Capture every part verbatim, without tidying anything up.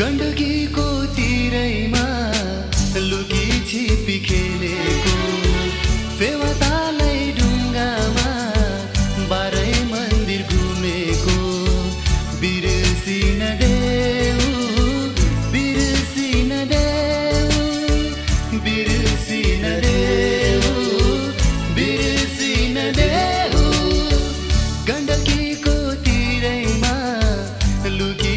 गण्डकीको तिरैमा लुकी छिपी खेलेको फेवातालै ढुङ्गामा बाह्रै मन्दिर घुमेको बिर्सिन देऊ बिर्सिन देऊ बिर्सिन देऊ बिर्सिन देऊ गण्डकीको तिरैमा लुकी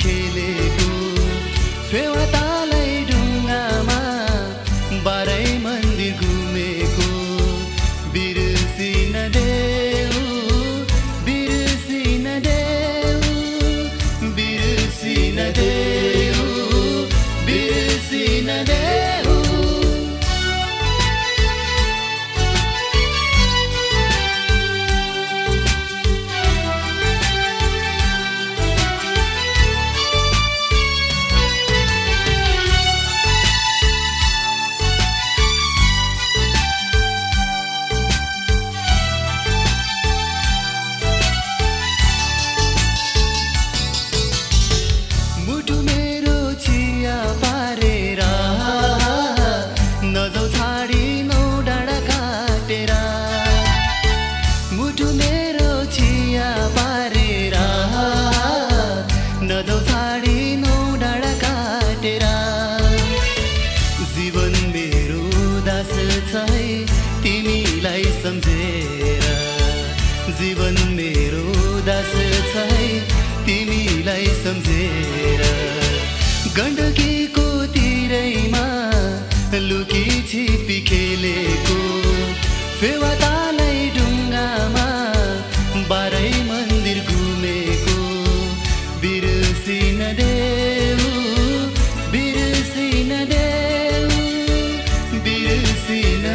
छिपी खेलेको फेवातालै ढुङ्गामा बाह्रै मन्दिर घुमेको बिर्सिन देऊ बिर्सिन देऊ बिर्सिन देऊ बिर्सिन देऊ तिमीलाई सम्झेर जीवन मेरो दास छ तिमीलाई सम्झेर गण्डकीको तिरैमा लुकी छिपी खेलेको फेवातालै ढुङ्गामा बाह्रै मन्दिर घुमेको बिर्सिन देऊ बिर्सिन देऊ बिर्सिन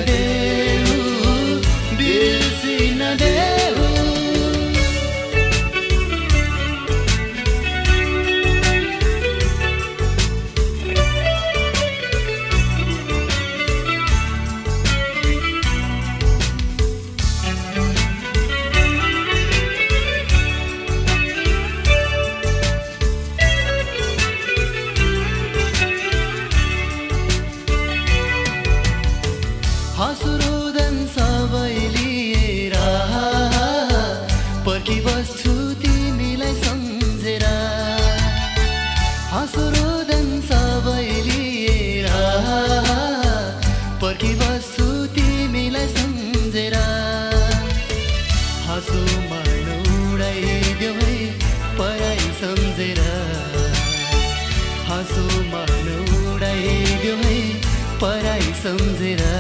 हसुरोदन सबै लिएर पर्खी बस्छु तिमीलाई सम्झेर हसुरोदन सबै लिएर पर्खी बस्छु तिमीलाई सम्झेर हाँसो मानौ उडाइदेऊ है पराई सम्झेर हाँसो मानौ उडाइदेऊ है पराई सम्झेर।